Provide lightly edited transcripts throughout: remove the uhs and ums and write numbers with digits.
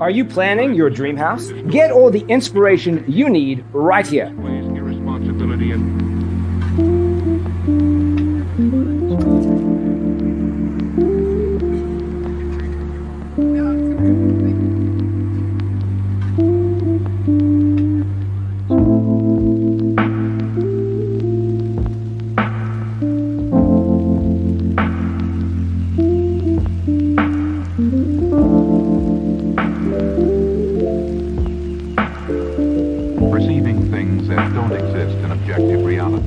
Are you planning your dream house? Get all the inspiration you need right here. Perceiving things that don't exist in objective reality.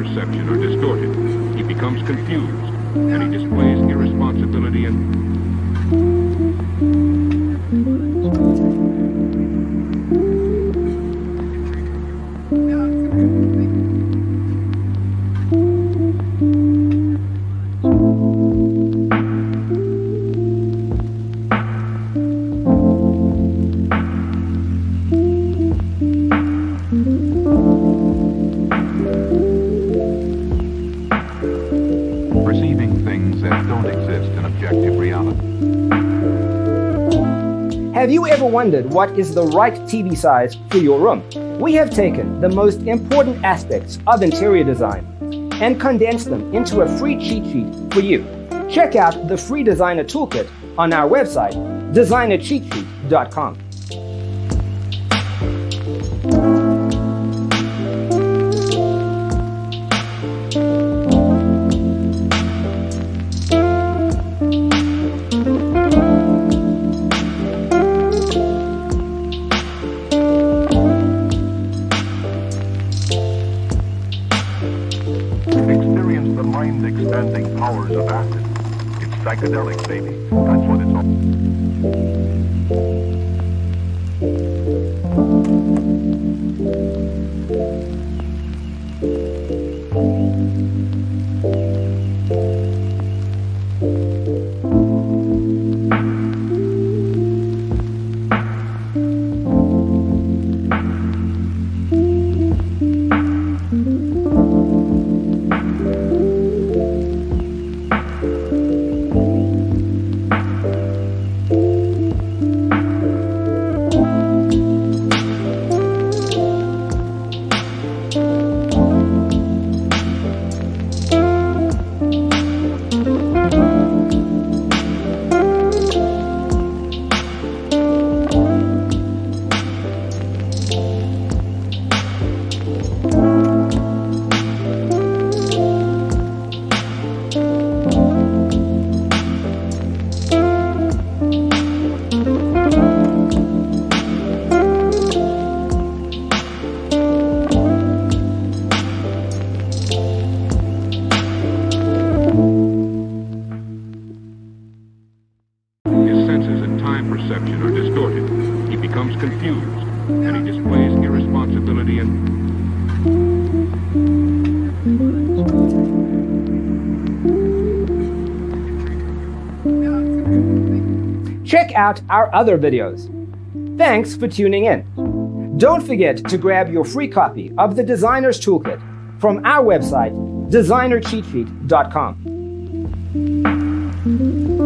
Perception are distorted. He becomes confused, and he displays irresponsibility and that don't exist in objective reality. Have you ever wondered what is the right TV size for your room? We have taken the most important aspects of interior design and condensed them into a free cheat sheet for you. Check out the free designer toolkit on our website, designercheatsheet.com. Expanding powers of acid. It's psychedelic, baby. That's what it's all. senses and time perception are distorted. He becomes confused, and he displays irresponsibility and... Check out our other videos. Thanks for tuning in. Don't forget to grab your free copy of the Designer's Toolkit from our website, designercheatsheet.com.